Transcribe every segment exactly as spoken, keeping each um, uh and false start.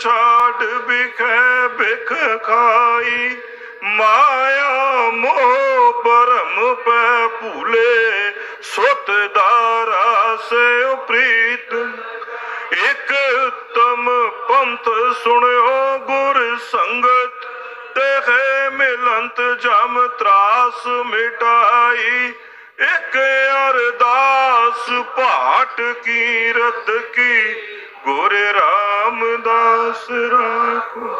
छाड़ बिखे बिख खाई माया मोह परम पे भूले सुत दारा से प्रीत। एक उत्तम पंथ सुनो गुर संगत ते मिलंत जम त्रास मिटाई। एक अरदास पाठ की रत की गुर रामदास राखो।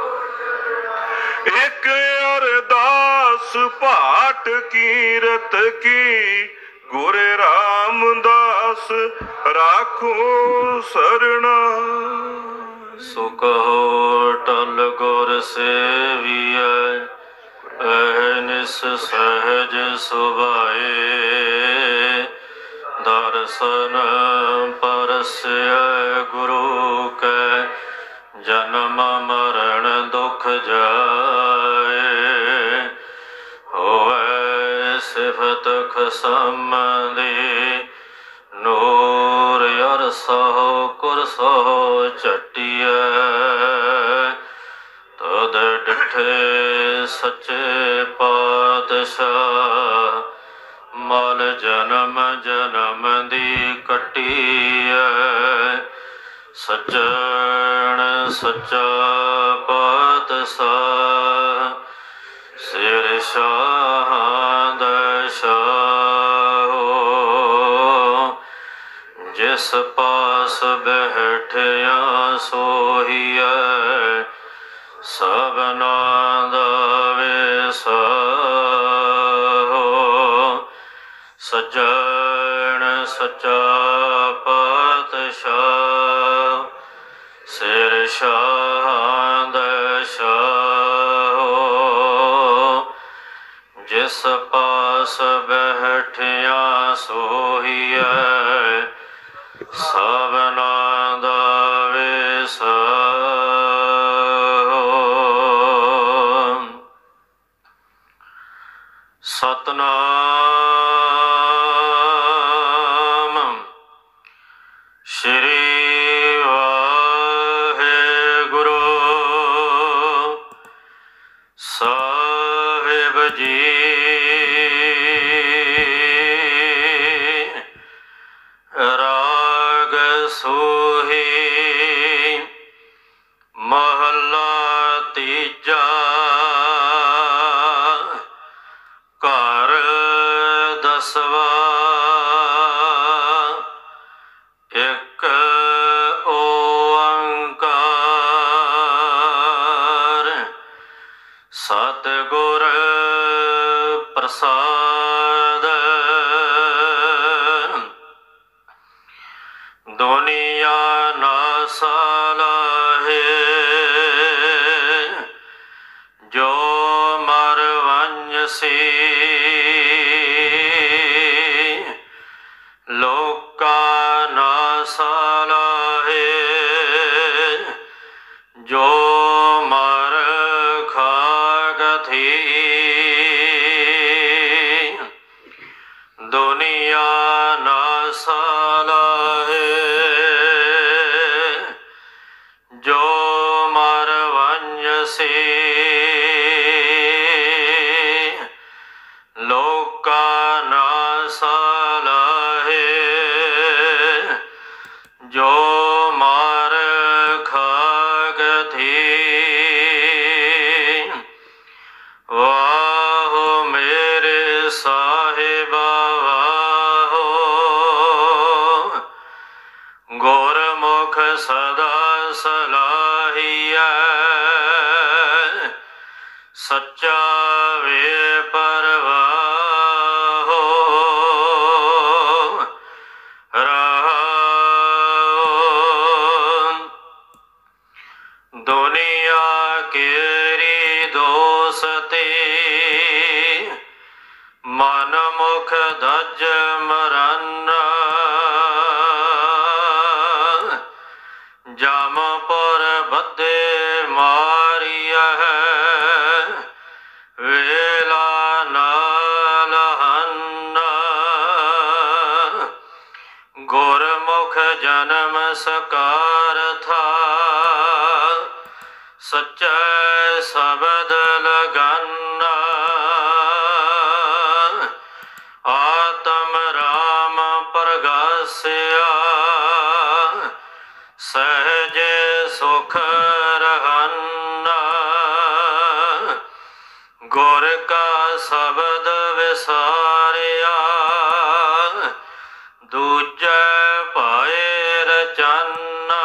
एक अरदास पाठ की रत की गुर रामदास राखो शरणा। सो कहो टल गुर सेविया अहनिस सहज सुभाए। दर्शन परस्य गुरु के जन्म मरण दुख जाए। होए सिफत खसमदी नूर यर सहो कुर सहो चटिया। तद डिठे सच्चे पातशाह मल जन्म जन्म दी कटिया। सचण सच्चा पातशाह सिर शाह दशाह। जिस पास बैठया सोहिया सब ना दावे साहो। सजण सचा पातशाह सिर शाह दशाह। जिस पास बैठया सोहिया सब ना दावे साहो। सतनाम श्री वाहेगुरु साहिब जी। गुरमुख जन्म सकार था सच्चा शब्द लगाना आत्म राम प्रगास्या सहज सुख रहना गुर का शब्द विसारिया दूजा पाए रचना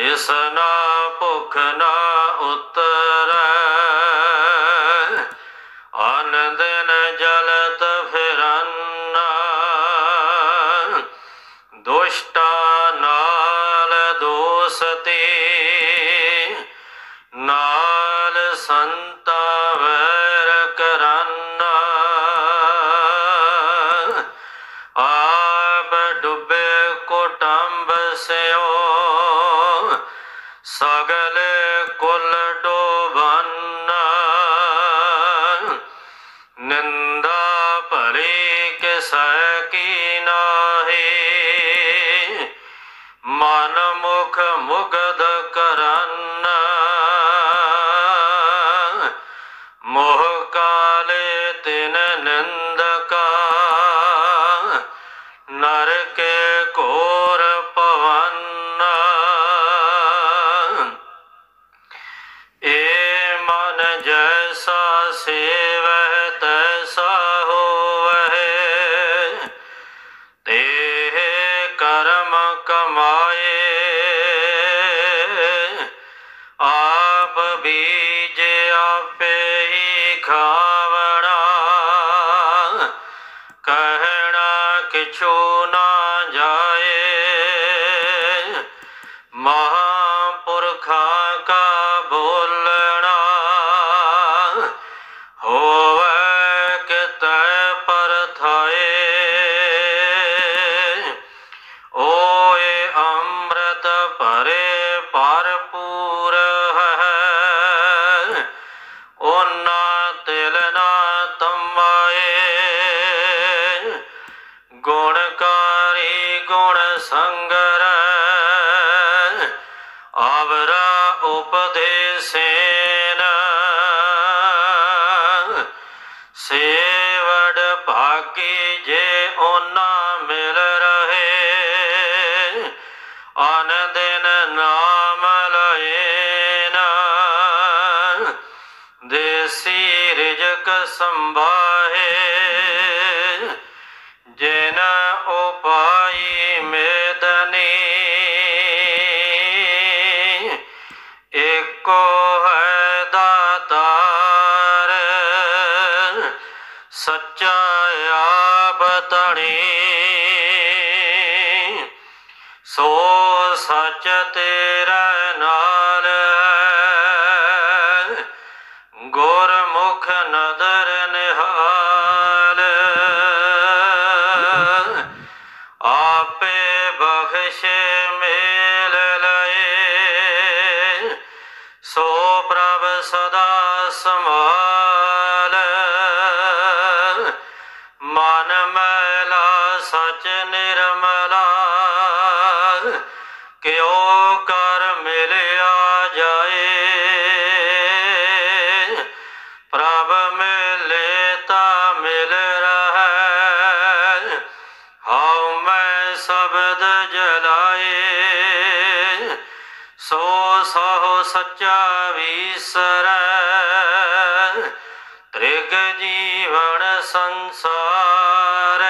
तिसना भुख ना उतर अनदिन जलत फिरना दुष्टा नाल दोस्ती नाल संता वैर करना आप डुबे कुटुंब से सगले कुल डोबना निंदा भली किसकी नाही मन मुख मुग्ध करना मोह काले तिन निंद का नर के कोर पवना ए मन जैसा सेव तैसा हो वह ते कर्म कमाए आप बीज आपे ही खावना कहना किछु ना जाए महापुरखा का बोलना होवे के तय पर थाए ओए अमृत परे पारपूर है उन्ना तिलना तमाए गुणकारी गुण संगर आवरा उपदेशेन सेवड़ भागी जे ओना मिल रहे अनदिन नाम लयेना देसी रिजक संभाहे जिन उपाय मेदनी एको है दाता सच्चा आप तणी सो सच तेरा नाल गुरमुख नदर निहाल आपे बख्शे मेल लए सो प्रभ सदा समाल मन मैला सच निर्मला क्यों कर मिलिया जाए प्रभ मिलेता मिल रहे हूँ मैं शब्द जलाए सो सहो सच्चा विसर त्रिग जीवन संसार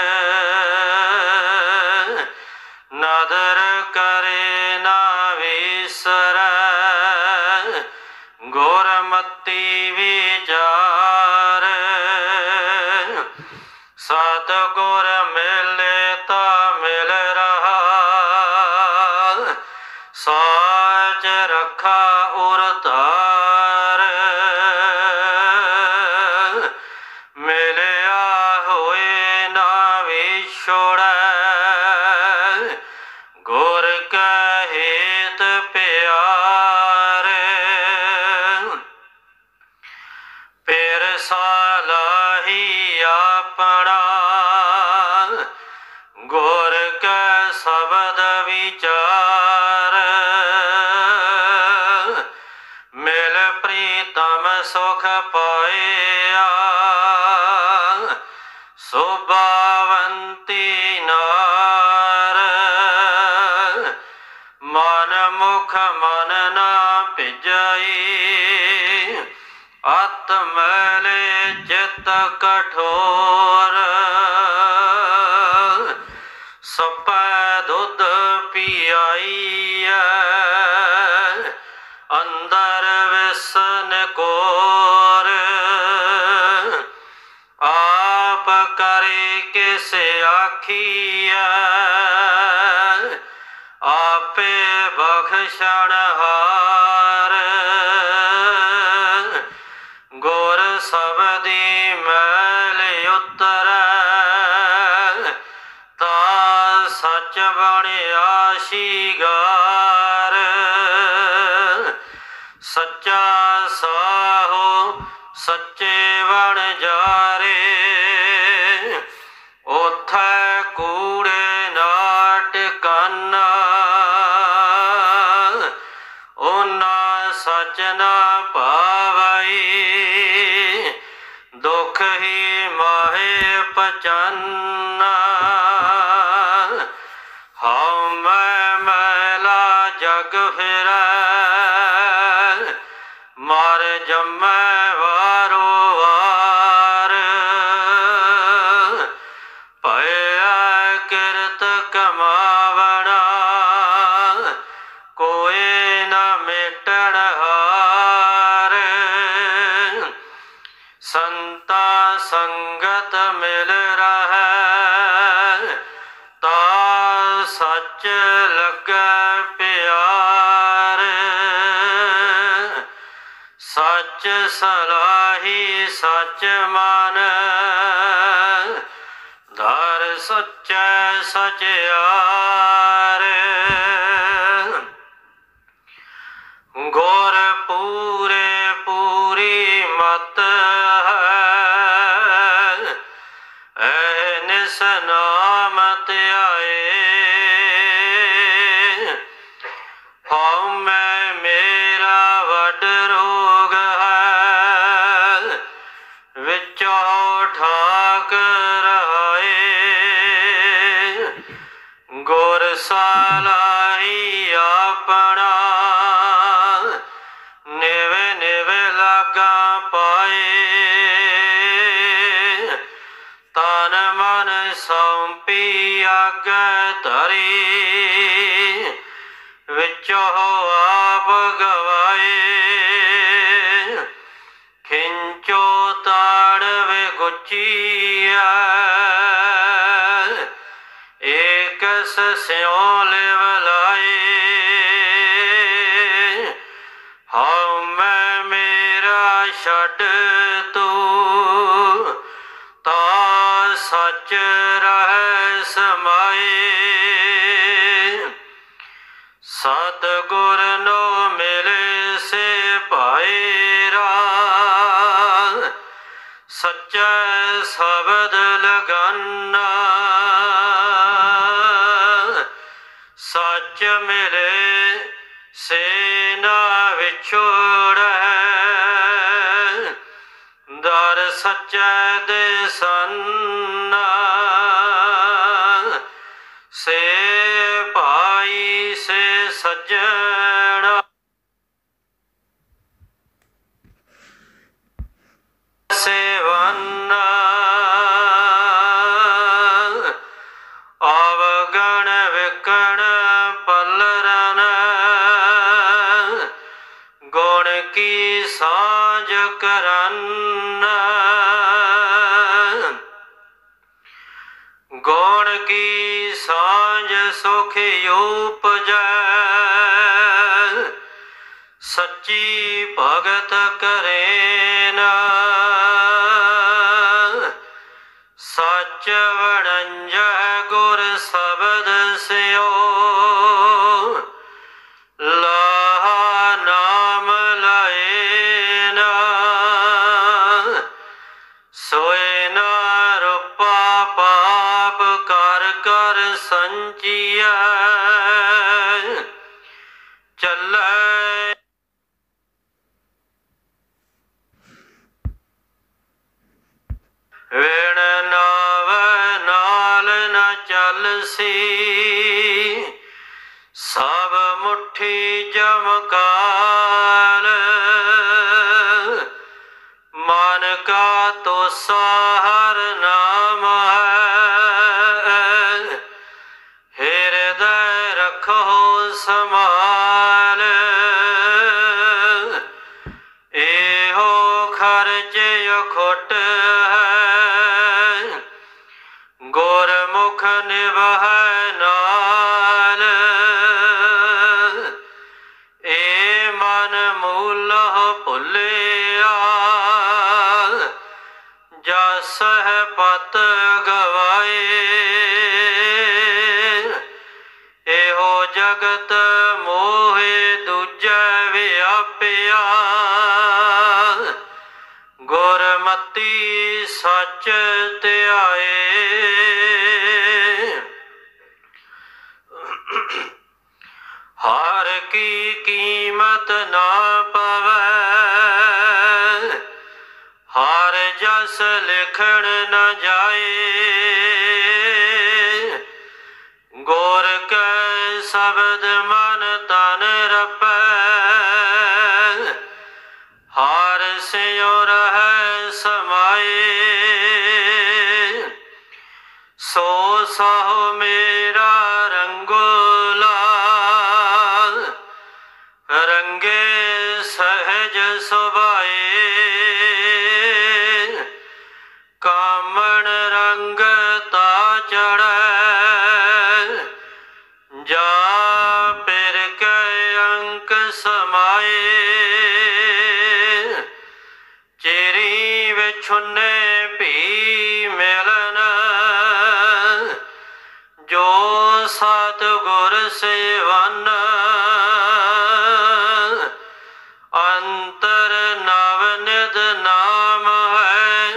नदर करे ना विसर गोरमती विचार सत गोर मिलता मिल रहा साच रखा उरता गुर कहित प्यार पेर सालाही अपना गुर का शब्द विचार। शोभावंती नारद मन मुख मन ना पिजाई आत्मले चित कठोर सपै दुध पियाई अंदर विसन कोर आप करे किसे आखिया आपे बख्शण हार गुर सबदी मैल उतर ता सच बणिया शिगार सच्चा साहो सच्चे बन जा रे उथ कूड़े नाट काना ओना सच ना पावई दुख ही माहे पचाना हम मैं मैला जग फिरा मार जम्मै वारो वार पया किरत कमावना कोई न मिटण हार संता संगत मिल रहै ता सच लगै प्यार सच सलाही सच मान धर सच सच यार गोर पूरे पूरी मत है ऐ निस नाम त्याए हम मैं मेरा वड रोग है विचो ठाक रहाए गुरसालाई अपना निवे निवे लगा पाए तन मन सौंपी अग तरी विचो आप गवाए खिंचो ताड़ वे गुचिया एक स्यों लिव लाए हम मैं मेरा छड़ तू ता सच रह समाए सतगुर नो मिले से पायरा सच्चा शब्द लगाना सच मिले से ना विछोड़ दर सच दे सन्ना से पाई से सजना सेवन्ना अवगण विकण पलरन गुण की साझ करना गुण की सांझ सुख उपजै सच्ची भगत करे ना सच वणंजै गुर सबद स्यो लाहा नाम लाए ना सोए ना रूपा पाप कर कर संचिया चल वेण नाव सी सब मुट्ठी जमकार मन का तो साहर नाम है हृदय रखो समाल एहो खर्च खोट गोरमुख निबह नाल ए मन मूल भुलिया जस पत गवाए एहो जगत मोहे दूजे व्यापिया गुरमति सच त्याए हार की कीमत ना पवे हार जस लिखण न जाए गोर के शब्द मन तन रपे हार सियो रह समाए सो सहो मेरा रंगोला रंगे सहज सुभाए कामण रंग ता चढ़े जा पिर के अंक समाए चिरी विछुने भी मिलन जो सतगुर सेवन अंतर नवनिध नाम है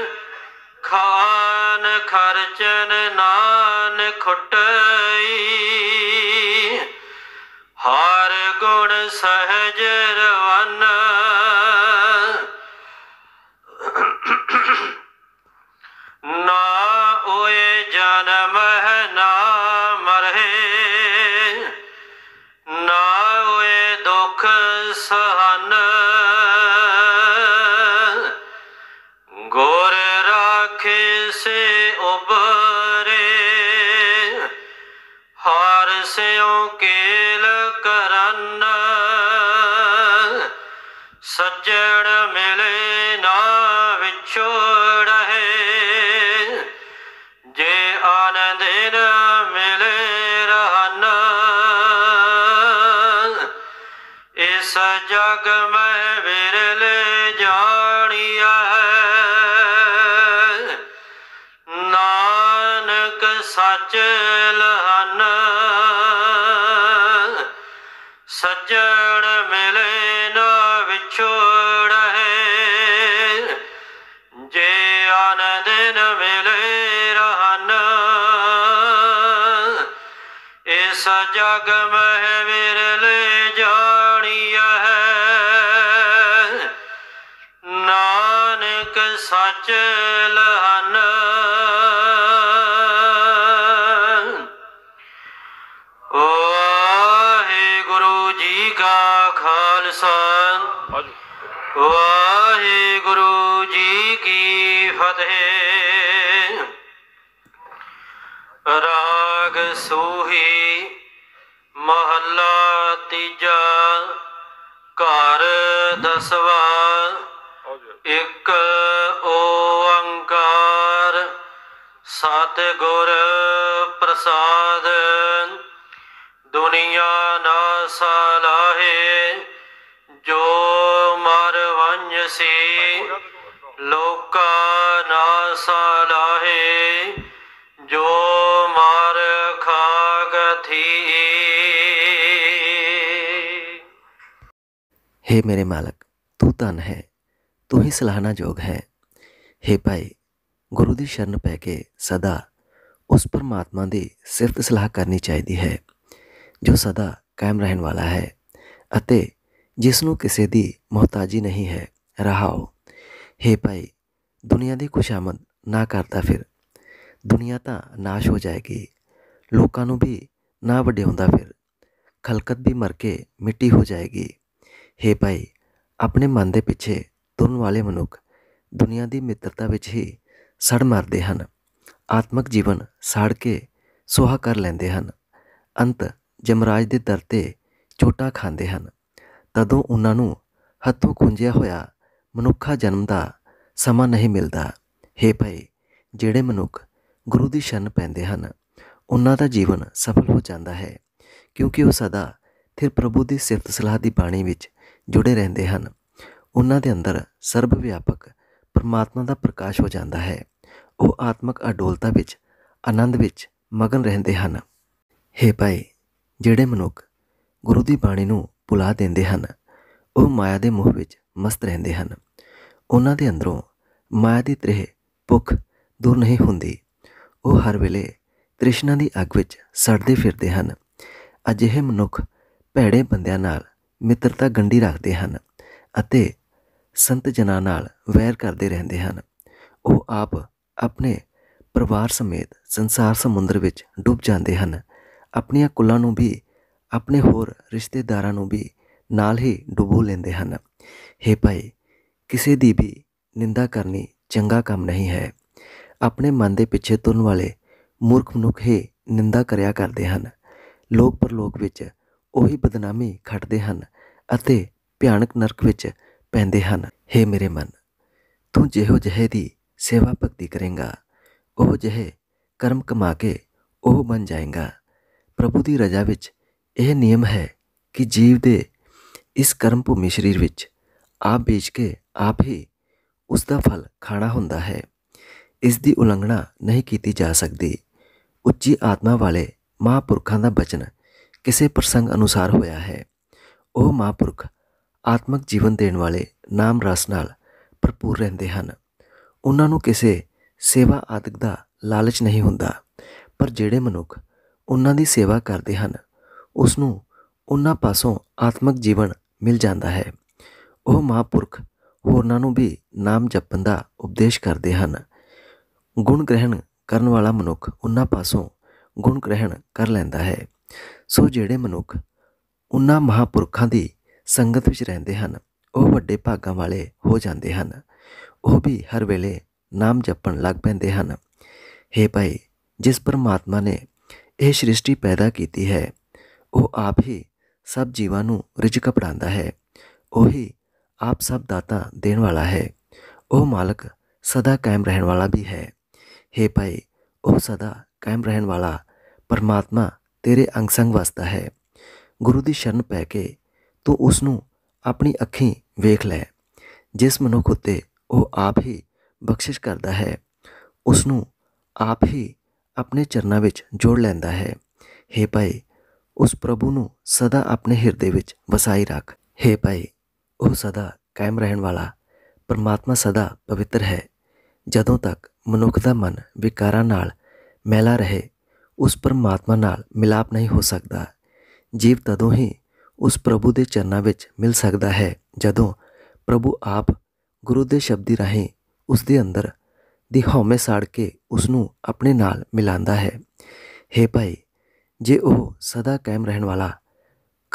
खान खर्चन नान खुटई हार गुण सहज रवन ना ओए जन्म है ना मरहे ना ओए दुख सहन से उबरे हार स्यों केल करन सज्जन मिले ना विछोड़े जे आनंद मिले रहन इस जग में विरले जानिया सच लहन सज्जन मिले ना विछोड़े जे आनंद न मिले रहन इस जग में विरले जानिया है नानक सच लहन वाहेगुरु जी की फतेह। राग सूही महला तीजा घर दसवा एक ओंकार सतगुर प्रसाद दुनिया ना सलाहे जो मर वंजसी लोका ना सलाहे जो मार खाग थी। हे मेरे मालक, तू तन है, तू ही सलाहना जोग है। हे भाई, गुरु दी शरण पै के सदा उस परमात्मा दी सिफत सलाह करनी चाहिए है जो सदा कायम रहन वाला है अते जिसनों किसी दी मोहताजी नहीं है। रहाओ हे भाई, दुनिया दी खुशामद ना करता फिर दुनिया तो नाश हो जाएगी, लोकां नूं भी ना वड्याउंदा, फिर खलकत भी मर के मिट्टी हो जाएगी। हे भाई, अपने मन के पिछे तुरन वाले मनुख दुनिया की मित्रता विच ही सड़ मारते हैं, आत्मक जीवन साड़ के सुहा कर लेंदे हन, अंत जमराज के दर ते चोटां खांदे हन। तदों उन्हां नूं हथों खुंझिया होया मनुखा जन्म का समा नहीं मिलता। हे भाई, जिहड़े मनुख गुरु की शरण पैंदे हन उन्हां दा जीवन सफल हो जाता है, क्योंकि वह सदा थिर प्रभु की सिफत सलाह की बाणी विच जुड़े रहंदे हन। उन्हां दे अंदर सर्वव्यापक परमात्मा का प्रकाश हो जाता है। वह आत्मक अडोलता विच आनंद विच मगन रहंदे हन। हे भाई, जिहड़े मनुख गुरु की बाणी नूं भुला देंदे हन वह माया के मोह विच मस्त रहंदे हन। उन्हां दे अंदरों माया की त्रेह भुख दूर नहीं हुंदी। वह हर वेले तृष्णा की अग विच सड़दे फिरदे हन। अजिहे मनुख भैड़े बंदिआं नाल मित्रता गंढी रखते हैं अते संत जनां नाल वैर करते रहंदे हन। वह आप अपने परिवार समेत संसार समुद्र विच डूब जाते हैं। अपनियां कुलां नूं भी अपने होर रिश्तेदारां नूं भी नाल ही डुबो लेंदे हन। हे भाई, किसी की भी निंदा करनी चंगा काम नहीं है। अपने मन के पिछे तुरन वाले मूर्ख मनुख ही निंदा करिया करते हैं। लोक परलोक विच ਉਹੀ बदनामी खटते हैं अते भयानक नरक विच पैंदे हन। हे मेरे मन, तू जिहो जिहे दी सेवा भगती करेगा ओह जिहे कर्म कमा के ओह बन जाएगा। प्रभु की रजा विच यह नियम है कि जीव दे इस कर्म भूमि शरीर विच आप बेच के आप ही उसका फल खाना हुंदा है। इस दी उलंघना नहीं कीती जा सकती। उच्ची आत्मा वाले महापुरखों का बचन किसी प्रसंग अनुसार होया है। वह महापुरख आत्मक जीवन देने वाले नाम रस नाल भरपूर रहंदे हन। उन्हां नूं किसी सेवा आदक दा लालच नहीं हुंदा। पर जिहड़े मनुख उन्हां दी सेवा करदे हन उसनूं उन्हां पासों आत्मक जीवन मिल जांदा है। वह महापुरख होरनां नूं भी नाम जपण दा उपदेश करदे हन। गुण ग्रहण करन वाला मनुख उन्हां पासों गुण ग्रहण कर लैंदा है। सो जिहड़े मनुख उन्हां महापुरखां दी संगत विच रहिंदे हन वह वड्डे भागां वाले हो जाते हैं। वह भी हर वेले नाम जपण लग पैंदे हन। हे भाई, जिस परमात्मा ने यह सृष्टि पैदा की है वह आप ही सब जीवां नूं रिजक पड़ांदा है। वही आप सब दाता देने वाला है। वह मालक सदा कायम रहने वाला भी है। हे भाई, वह सदा कायम रहने वाला परमात्मा तेरे अंग संग वसदा है। गुरु की शरण पै के तू उसनूं अपनी अखीं वेख लै। जिस मनुख उत्ते वह आप ही बख्शिश करता है उसनूं आप ही अपने चरनां विच जोड़ लैंदा है। हे भाई, उस प्रभु नूं सदा अपने हिरदे विच वसाई रख। हे भाई, वह सदा कायम रहण वाला परमात्मा सदा पवित्र है। जदों तक मनुख दा मन विकारां नाल मैला रहे उस परमात्मा नाल मिलाप नहीं हो सकता। जीव तदों ही उस प्रभु के चरणों विच मिल सकता है जदों प्रभु आप गुरु के शब्दी राही उसके अंदर दी हौमे साड़ के उसनूं अपने नाल मिलांदा है। हे भाई, जे वह सदा कायम रहण वाला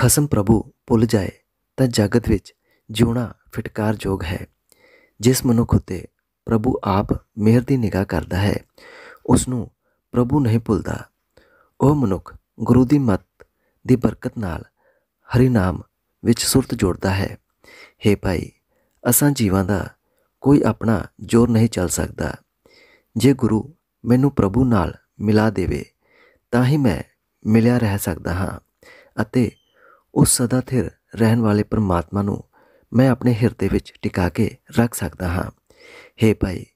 खसम प्रभु भुल जाए तो जगत विच जीना फिटकार योग है। जिस मनुख उत्ते प्रभु आप मेहर की निगाह करता है उसनूं प्रभु नहीं भुलदा। वह मनुख गुरु की मत की बरकत नाल हरिनाम विच सुरत जोड़ता है। हे भाई, असां जीवां दा कोई अपना जोर नहीं चल सकता। जे गुरु मैनू प्रभु नाल मिला देवे तां ही मैं मिलिया रह सकदा हाँ अते उस सदा थिर रहण वाले परमात्मा नूं मैं अपने हिरदे विच टिका के रख सकदा हाँ। हे भाई,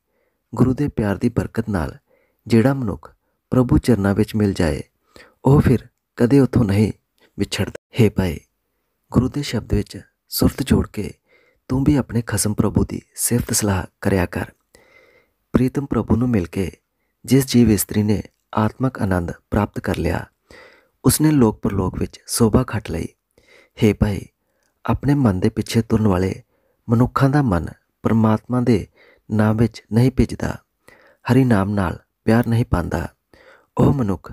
गुरु दे प्यार की बरकत नाल जिहड़ा मनुख प्रभु चरणों में मिल जाए वह फिर कदे उतों नहीं विछड़ता। हे भाई, गुरु के शब्द विच सुरत जोड़ के तू भी अपने खसम प्रभु की सिफत सलाह करया कर। प्रीतम प्रभु नूं मिल के जिस जीव इस्तरी ने आत्मक आनंद प्राप्त कर लिया उसने लोक परलोक विच शोभा खट लई। हे भाई, अपने मन के पिछे तुरन वाले मनुखों का मन परमात्मा के नाम विच नहीं भिजदा। हरी नाम नाल प्यार नहीं पांदा। वह मनुख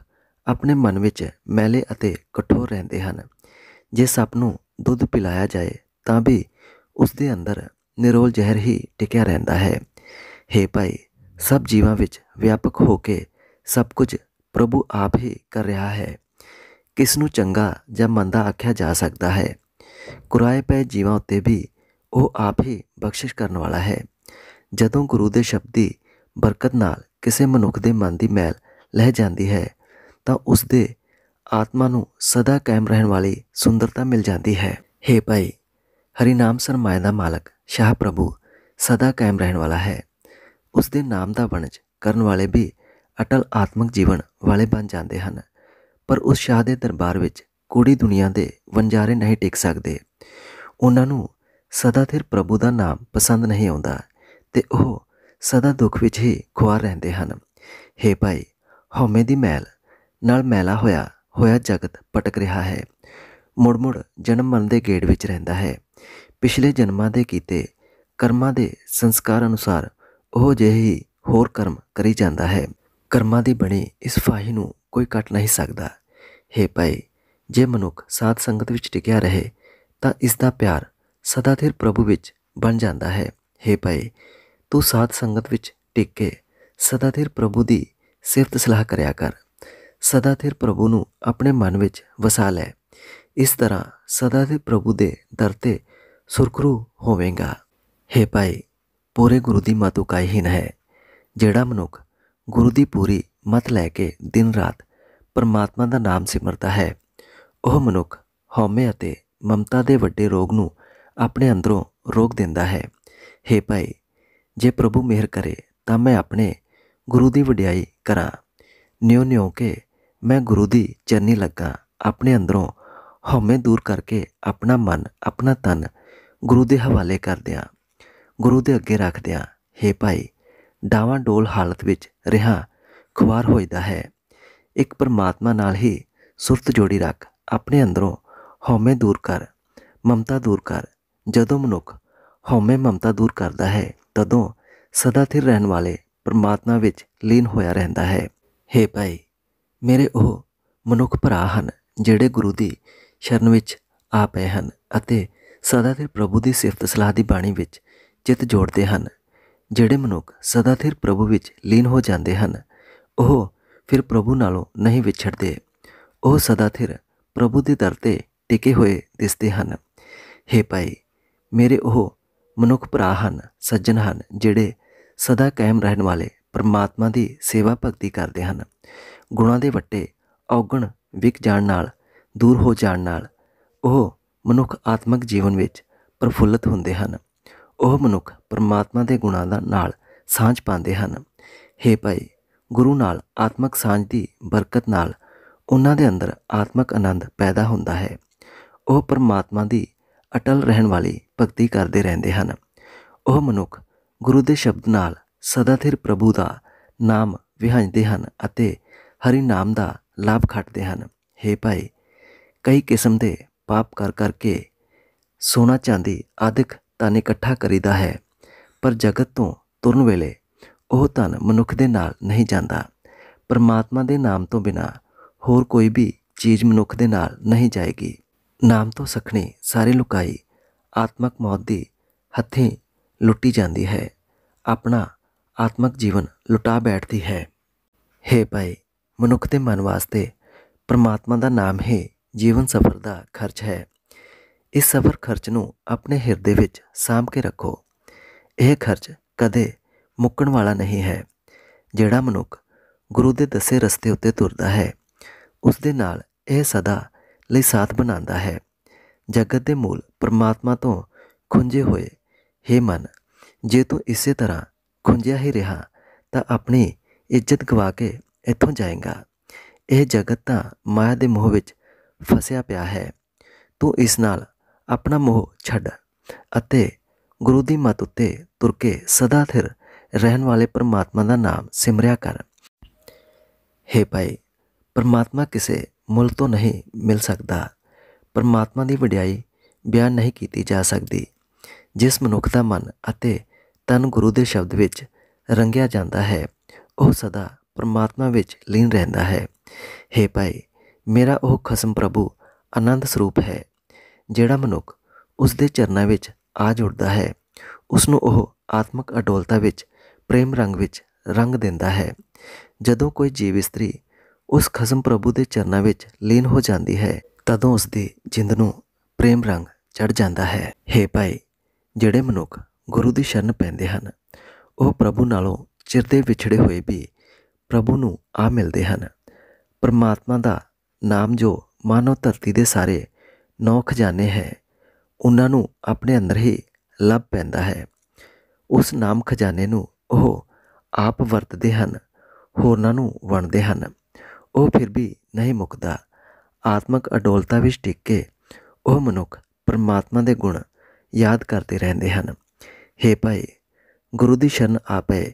अपने मन विच मैले अते कठोर रहंदे हन। जे सप नूं दुध पिलाया जाए तां भी उसके अंदर निरोल जहर ही टिकिया रहिंदा है। हे भाई, सब जीवां विच व्यापक होके सब कुछ प्रभु आप ही कर रहा है। किस नूं चंगा जां मंदा आख्या जा सकता है? कुराए पए जीवां उत्ते भी वो आप ही बख्शिश करन वाला है। जदों गुरु दे शब्द की बरकत नाल किसी मनुख दे मन की मैल लह जाती है तो उसके आत्मा नूं सदा कायम रहन वाली सुंदरता मिल जाती है। हे भाई, हरिनाम सरमाए दा मालक शाह प्रभु सदा कायम रहन वाला है। उसके नाम का वणज करन वाले भी अटल आत्मक जीवन वाले बन जाते हैं, पर उस शाह के दरबार विच कूड़ी दुनिया के वंजारे नहीं टिक सकते। उन्होंने सदा थिर प्रभु का नाम पसंद नहीं आता तो वह सदा दुख विच ही खुआर रहते हैं। हे भाई, हौमे की मैल नाल मैला होया होया जगत पटक रहा है। मुड़ मुड़ जन्म मन के गेड़ विच रहिंदा है। पिछले जन्मां दे कीते कर्मां दे संस्कार अनुसार ओह जे ही होर कर्म करी जांदा है। कर्मां दी बणी इस फाही नूं कोई कट नहीं सकदा। हे भाई, जे मनुख साध संगत विच टिकिया रहे तां इसदा प्यार सदा थिर प्रभु विच बन जांदा है। हे भाई, तू साध संगत विच टिक के सदा थिर प्रभु दी सिफत सलाह करिया कर। सदा थिर प्रभु नूं अपने मन विच वसा लै। इस तरह सदा थिर प्रभु दे दर ते सुरखरू होवेगा। हे भाई, पूरे गुरु की मत उकाईहीन है। जिहड़ा मनुख गुरु की पूरी मत लैके दिन रात परमात्मा का नाम सिमरता है, वह मनुख हौमे अते ममता दे वड्डे रोग नूं अपने अंदरों रोक देंदा है। हे भाई, जे प्रभु मेहर करे तां मैं अपने गुरु की वड्याई करां। न्यो न्यो के मैं गुरु की चरनी लगा। अपने अंदरों हौमे दूर करके अपना मन अपना तन गुरु के हवाले कर दिया, गुरु के अगे रख दिया। हे भाई, डावां डोल हालत विच रिहा खुआर होइदा है। एक परमात्मा नाल ही सुरत जोड़ी रख, अपने अंदरों हौमे दूर कर, ममता दूर कर। जदों मनुख हौमे ममता दूर करता है तदों सदा थिर रहन वाले परमात्मा विच लीन होया रहंदा है। हे भाई, मेरे ओह मनुख भरा हन जिहड़े गुरु की शरण विच आ पए हन अते सदा थिर प्रभु की सिफत सलाह की बाणी विच चित जोड़ते हैं। जिहड़े मनुख सदा थिर प्रभु विच लीन हो जाते हैं, ओह फिर प्रभु नालों नहीं विछड़ते। ओह सदा थिर प्रभु के दर ते टिके हुए दिसते हैं। हे भाई, मेरे ओह मनुख भरा हन सज्जन हन जिहड़े सदा कायम रहन वाले परमात्मा की सेवा भगती करते हैं। गुणों के वट्टे औगण विक जाण नाल दूर हो जाण नाल ओह मनुख आत्मक जीवन विच प्रफुल्लित हुंदे हन। ओह मनुख परमात्मा दे गुणां दा नाल सांझ पांदे हन। हे भाई, गुरु नाल आत्मक सांझ दी बरकत नाल उन्हां दे अंदर आत्मक आनंद पैदा हुंदा है। ओह परमात्मा दी अटल रहन वाली भगती करदे रहंदे हन। ओह मनुख गुरु दे शब्द नाल सदा थिर प्रभु दा नाम विहंजदे हन अते हरि नाम दा लाभ खटते हैं। हे भाई, कई किस्म के पाप कर करके सोना चांदी आदिक धन इकट्ठा करीदा है, पर जगत तो तुरन वेले वह धन मनुख दे नाल नहीं जाता। परमात्मा दे नाम तो बिना होर कोई भी चीज़ मनुख दे नाल नहीं जाएगी। नाम तो सखनी सारी लुकाई आत्मक मौत दी हथीं लुटी जाती है, अपना आत्मक जीवन लुटा बैठती है। हे भाई, मनुख के मन वास्ते परमात्मा का नाम ही जीवन सफर का खर्च है। इस सफर खर्च नूं अपने हिरदे विच सांभ के रखो। यह खर्च कदे मुकण वाला नहीं है। जिहड़ा मनुख गुरु के दसे रस्ते उत्ते तुरदा है उसदे नाल यह सदा लई साथ बनांदा है। जगत के मूल परमात्मा तो खुंझे हुए हे मन, जे तू इसे तरह खुंझिया ही रहा तां अपनी इज्जत गवा के इत्थों जाएगा। यह जगत तो माया के मोह विच फसिया पिया है। तू इस नाल अपना मोह छड्ड अते गुरु की मत उत्ते तुर के सदा थिर रहन वाले परमात्मा का नाम सिमरिया कर। हे भाई, परमात्मा किसी मुल तो नहीं मिल सकता। परमात्मा की वड्याई बयान नहीं की जा सकती। जिस मनुख का मन अते तन गुरु के शब्द विच रंगिया जाता है वह सदा परमात्मा विच लीन रहंदा है। हे भाई, मेरा ओह खसम प्रभु आनंद स्वरूप है। जिहड़ा मनुख उसके चरणों विच आ जुड़ता है उसनूं ओह आत्मक अडोलता विच प्रेम रंग विच रंग देंदा है। जदों कोई जीव इस्तरी उस खसम प्रभु के चरणों विच लीन हो जाती है तदों उसकी जिंद नूं प्रेम रंग चढ़ जाता है। हे भाई, जिहड़े मनुख गुरु की शरण पैंदे हन वह प्रभु नालों चिरदे विछड़े हुए भी प्रभु नूं आ मिलते हैं। परमात्मा का नाम जो मानव धरती के सारे नौ खजाने हैं उन्हां नूं अपने अंदर ही लभ पैंदा है। उस नाम खजाने नूं ओह आप वरतदे हन, होरनां नूं वंडदे हन। ओह फिर भी नहीं मुकदा। आत्मक अडोलता विच टिक के ओह मनुख परमात्मा के गुण याद करते रहंदे हन। हे भाई, गुरु की शरण आ पए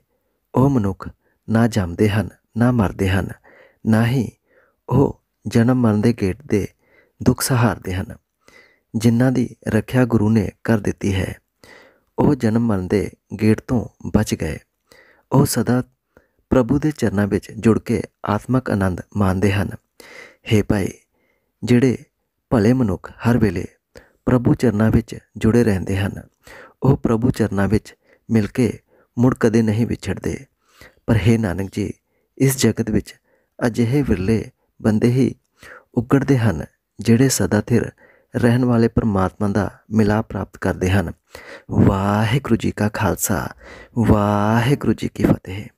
ओह मनुख ना जमदे हन ना मरदे हन, ना ही ओह जन्म मरण के गेट दे दुख सहारदे हन। जिन्हां दी रख्या गुरु ने कर दिती है वह जन्म मरण के गेट तो बच गए। वह सदा प्रभु के चरणों में जुड़ के आत्मक आनंद मानते हैं। हे भाई, जिहड़े भले मनुख हर वेले प्रभु चरणों में जुड़े रहंदे हैं वह प्रभु चरणों में मिल के मुड़ कदे नहीं विछड़ते। पर हे नानक जी, इस जगत में अजिहे विरले बंदे ही उगड़ते हैं जिहड़े सदा थिर रहन वाले परमात्मा का मिलाप प्राप्त करते हैं। वाहेगुरू जी का खालसा, वाहेगुरू जी की फतेह।